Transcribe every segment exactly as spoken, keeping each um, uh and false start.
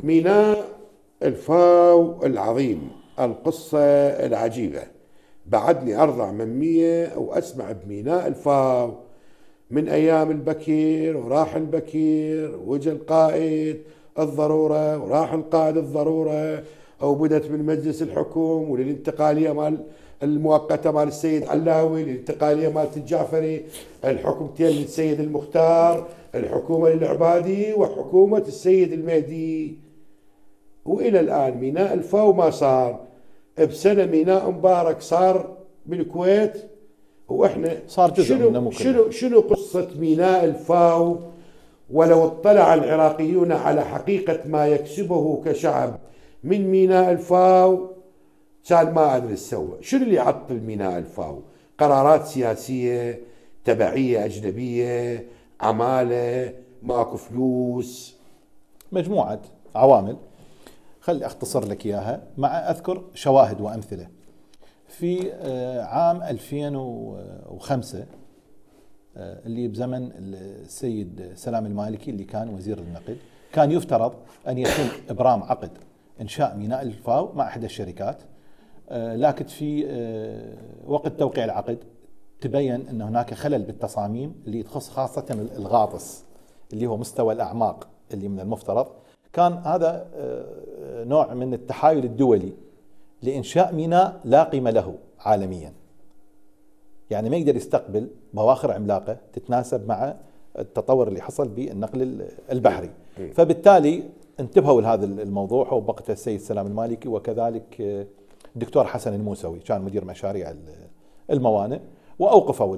ميناء الفاو العظيم، القصة العجيبة. بعدني أرضع من مية وأسمع بميناء الفاو من أيام البكير وراح البكير وجا القائد الضرورة وراح القائد الضرورة، أو بدت من مجلس الحكوم وللانتقالية مال المؤقتة مال السيد علاوي، للانتقالية مالت الجعفري، الحكومتين للسيد المختار، الحكومة للعبادي وحكومة السيد المهدي، وإلى الآن ميناء الفاو ما صار. بسنة ميناء مبارك صار بالكويت وإحنا صار جزء منه. ممكن شنو شنو قصة ميناء الفاو؟ ولو اطلع العراقيون على حقيقة ما يكسبه كشعب من ميناء الفاو كان ما أدري سوى. شنو اللي عطل ميناء الفاو؟ قرارات سياسية، تبعية أجنبية، عمالة، ماكو فلوس، مجموعة عوامل. خلي أختصر لك إياها مع أذكر شواهد وأمثلة. في عام ألفين وخمسة اللي بزمن السيد سلام المالكي اللي كان وزير النقل، كان يفترض أن يتم إبرام عقد إنشاء ميناء الفاو مع إحدى الشركات، لكن في وقت توقيع العقد تبين أن هناك خلل بالتصاميم اللي تخص خاصة الغاطس اللي هو مستوى الأعماق اللي من المفترض. كان هذا نوع من التحايل الدولي لإنشاء ميناء لا قيمة له عالميا، يعني ما يقدر يستقبل بواخر عملاقة تتناسب مع التطور اللي حصل بالنقل البحري. فبالتالي انتبهوا لهذا الموضوع، وبقت السيد سلام المالكي وكذلك الدكتور حسن الموسوي كان مدير مشاريع الموانئ، وأوقفوا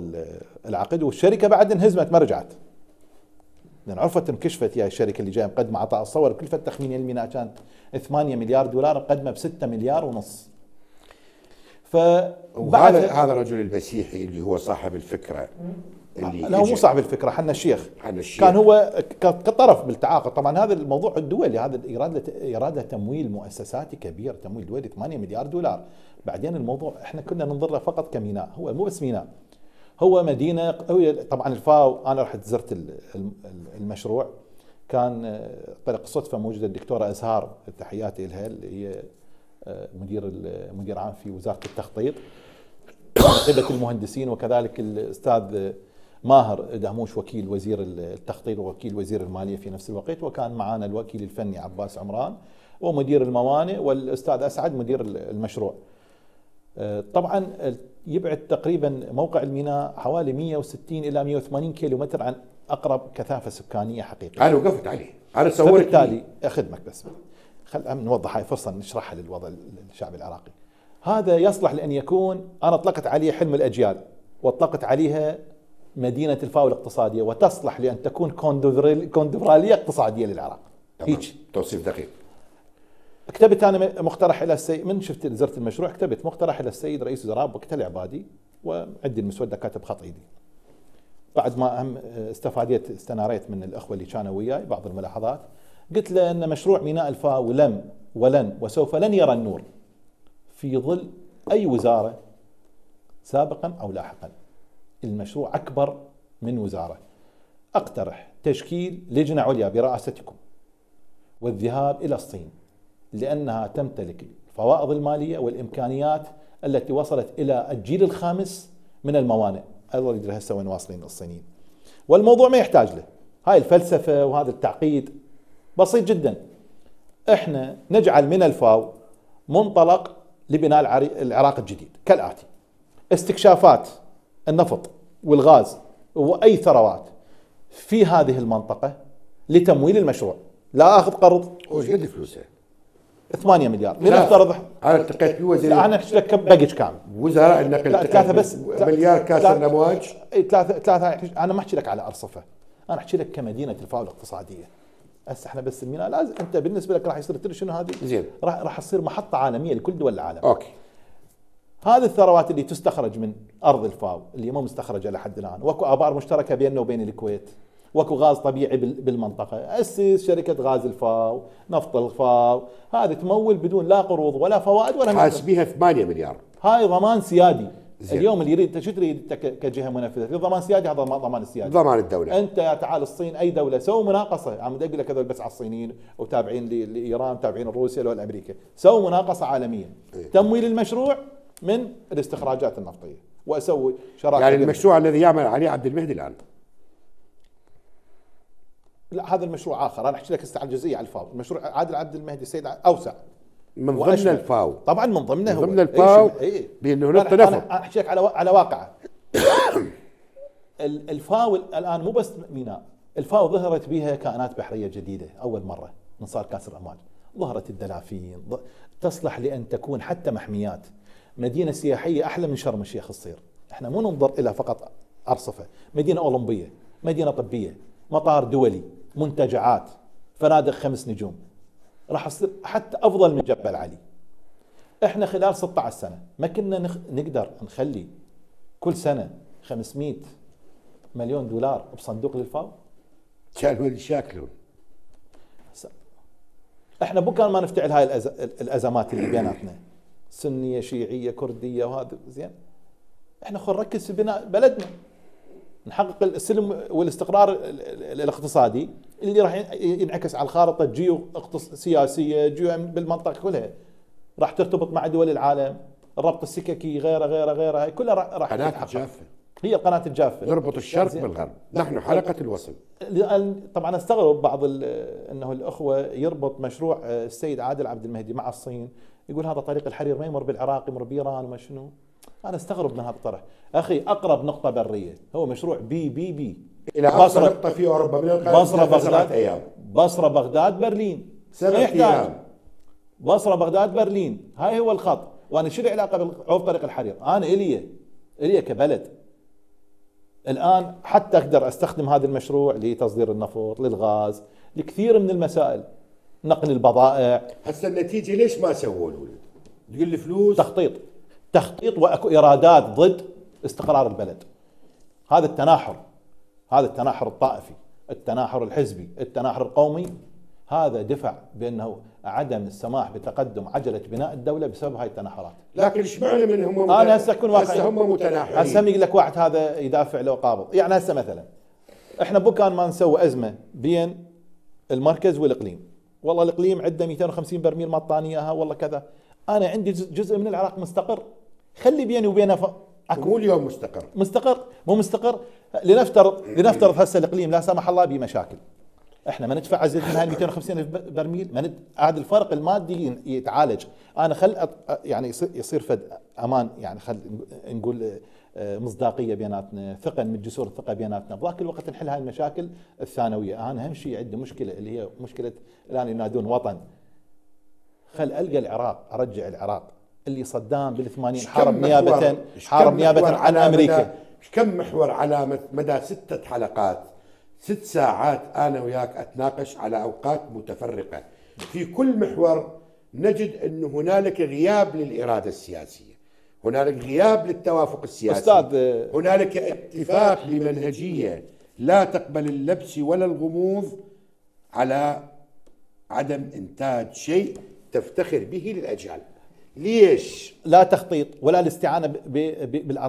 العقد، والشركة بعد انهزمت ما رجعت، لأن عرفت انكشفت يا الشركة اللي جاية مقدمة عطاء الصور بكلفة تخمينية الميناء كانت ثمانية مليار دولار، مقدمة ب ستة مليار ونص. وهذا هذا الرجل المسيحي اللي هو صاحب الفكرة، اللي لا هو مو صاحب الفكرة، حنا الشيخ. حنا الشيخ كان هو كطرف بالتعاقد. طبعا هذا الموضوع الدولي، هذا الإرادة إرادة تمويل مؤسساتي كبير، تمويل دولي ثمانية مليار دولار. بعدين الموضوع احنا كنا ننظر له فقط كميناء، هو مو بس ميناء، هو مدينة. طبعا الفاو أنا رحت زرت المشروع، كان طريق صدفة موجودة الدكتورة ازهار التحياتي لها اللي هي مدير مدير عام في وزارة التخطيط ومكتبة المهندسين، وكذلك الأستاذ ماهر داموش وكيل وزير التخطيط ووكيل وزير المالية في نفس الوقت، وكان معانا الوكيل الفني عباس عمران ومدير الموانئ والأستاذ أسعد مدير المشروع. طبعا يبعد تقريبا موقع الميناء حوالي مئة وستين إلى مئة وثمانين كيلو متر عن أقرب كثافة سكانية حقيقية. أنا وقفت عليه، أنا صورت. وبالتالي أخدمك بس خل نوضح هاي فرصة نشرحها للوضع الشعب العراقي. هذا يصلح لأن يكون، أنا أطلقت عليه حلم الأجيال وأطلقت عليها مدينة الفاو الاقتصادية، وتصلح لأن تكون كوندفرالية اقتصادية للعراق. هيك توصيف دقيق. كتبت انا مقترح الى السيد، من شفت زرت المشروع كتبت مقترح الى السيد رئيس وزراء وقتها العبادي، وعندي المسوده كاتب خط ايدي. بعد ما هم استفاديت استناريت من الاخوه اللي كانوا وياي بعض الملاحظات، قلت له ان مشروع ميناء الفاو لم ولن وسوف لن يرى النور في ظل اي وزاره سابقا او لاحقا. المشروع اكبر من وزاره. اقترح تشكيل لجنه عليا براستكم والذهاب الى الصين، لأنها تمتلك الفوائض المالية والإمكانيات التي وصلت إلى الجيل الخامس من الموانئ. الله يدري هسه وين واصلين الصينيين، والموضوع ما يحتاج له هاي الفلسفة وهذا التعقيد، بسيط جدا. احنا نجعل من الفاو منطلق لبناء العراق الجديد كالآتي: استكشافات النفط والغاز وأي ثروات في هذه المنطقة لتمويل المشروع، لا أخذ قرض. وش قد فلوسها؟ ثمانية مليار. لنفترض انا التقيت بوزير، انا احكي لك بقج كامل وزراء النقل، ثلاثه بس مليار كاسر الامواج، ثلاثه ثلاثه. انا ما احكي لك على ارصفه، انا احكي لك كمدينه الفاو الاقتصاديه. هسه احنا بس الميناء لازم، انت بالنسبه لك راح يصير تدري شنو هذه؟ زين، راح راح تصير محطه عالميه لكل دول العالم. اوكي. هذه الثروات اللي تستخرج من ارض الفاو اللي مو مستخرجه لحد الان، واكو ابار مشتركه بيننا وبين الكويت، واكو غاز طبيعي بالمنطقه، اسس شركه غاز الفاو، نفط الفاو، هذه تمول بدون لا قروض ولا فوائد ولا حاسبيها ثمانية مليار. هاي ضمان سيادي. اليوم اللي يريد شو تريد كجهه منفذه؟ تريد ضمان سيادي، هذا ضمان السيادي، ضمان الدوله. انت يا تعال الصين اي دوله سووا مناقصه، عم اقول لك هذول بس على الصينيين وتابعين لايران، تابعين لروسيا ولا امريكا، سووا مناقصه عالميه، إيه؟ تمويل المشروع من الاستخراجات النفطيه، واسوي شراكه يعني المشروع دلوقتي. الذي يعمل عليه عبد المهدي الان. لا، هذا المشروع اخر، انا احكي لك هسه على الجزئيه على الفاو، مشروع عادل عبد المهدي السيد اوسع من ضمن الفاو، طبعا من ضمنه من ضمن الفاو بانه هناك تنافس. انا احكي لك على على واقعه. الفاو الان مو بس ميناء، الفاو ظهرت بها كائنات بحريه جديده اول مره من صار كاس الامواج، ظهرت الدلافين، تصلح لان تكون حتى محميات، مدينه سياحيه احلى من شرم الشيخ تصير، احنا مو ننظر الى فقط ارصفه، مدينه اولمبيه، مدينه طبيه، مطار دولي، منتجعات، فنادق خمس نجوم، راح تصير حتى افضل من جبل علي. احنا خلال ستة عشر سنه ما كنا نخ... نقدر نخلي كل سنه خمسمئة مليون دولار بصندوق للفاو. كانوا اللي شاكلون. احنا بو كان ما نفتعل هاي الأز... الازمات اللي بيناتنا، سنيه شيعيه كرديه وهذا زين. احنا خل نركز في بناء بلدنا، نحقق السلم والاستقرار الاقتصادي اللي راح ينعكس على الخارطه الجيو سياسيه، جيو بالمنطقه كلها، راح ترتبط مع دول العالم، الربط السككي، غيره غيره غيره، هي كلها راح قناه الجافه، هي القناه الجافه نربط الشرق بالغرب، نحن حلقه الوصل. طبعا استغرب بعض انه الاخوه يربط مشروع السيد عادل عبد المهدي مع الصين، يقول هذا طريق الحرير ما يمر بالعراق، يمر بايران وما شنو. انا استغرب من هذا الطرح، اخي اقرب نقطه بريه هو مشروع بي بي بي الى اقصى نقطه في اوروبا، من بصره بغداد ايام، بصره بغداد برلين سبع ايام، بصره بغداد برلين، هاي هو الخط. وانا شو العلاقه بعوف طريق الحرير؟ انا الي الي كبلد الان حتى اقدر استخدم هذا المشروع لتصدير النفط، للغاز، لكثير من المسائل، نقل البضائع. هسه النتيجه ليش ما سووا الولد؟ تقول لي فلوس، تخطيط تخطيط واكو ايرادات ضد استقرار البلد. هذا التناحر، هذا التناحر الطائفي، التناحر الحزبي، التناحر القومي، هذا دفع بانه عدم السماح بتقدم عجله بناء الدوله بسبب هاي التناحرات. لكن اشمعنى من هم؟ انا هسه اكون واقعي، هسه هم متناحرين، هسه يقول لك واحد هذا يدافع لو قابض، يعني هسه مثلا احنا بو كان ما نسوي ازمه بين المركز والاقليم، والله الاقليم عنده مئتين وخمسين برميل ما اعطاني اياها، والله كذا، انا عندي جزء من العراق مستقر، خلي بيني وبينه ف... مو اليوم مستقر، مستقر مو مستقر، لنفترض لنفترض هسه الاقليم لا سمح الله بمشاكل، احنا ما ندفع ازيد من هاي مئتين وخمسين ألف برميل، ما ند... عاد الفرق المادي يتعالج، انا خل أط... يعني يصير فد امان، يعني خل نقول مصداقيه بيناتنا، ثقل من جسور الثقه بيناتنا، بذاك الوقت نحل هاي المشاكل الثانويه. انا اهم شيء عندي مشكله اللي هي مشكله الان ينادون وطن، خل القى العراق، ارجع العراق اللي صدام بالثمانين حارب نيابة حارب نيابة عن أمريكا. كم محور على مدى ستة حلقات، ست ساعات أنا وياك أتناقش على أوقات متفرقة، في كل محور نجد أن هنالك غياب للإرادة السياسية، هنالك غياب للتوافق السياسي أستاذ، هنالك اتفاق لمنهجية لا تقبل اللبس ولا الغموض على عدم إنتاج شيء تفتخر به للأجيال. ليش؟ لا تخطيط ولا الاستعانة بالأرض.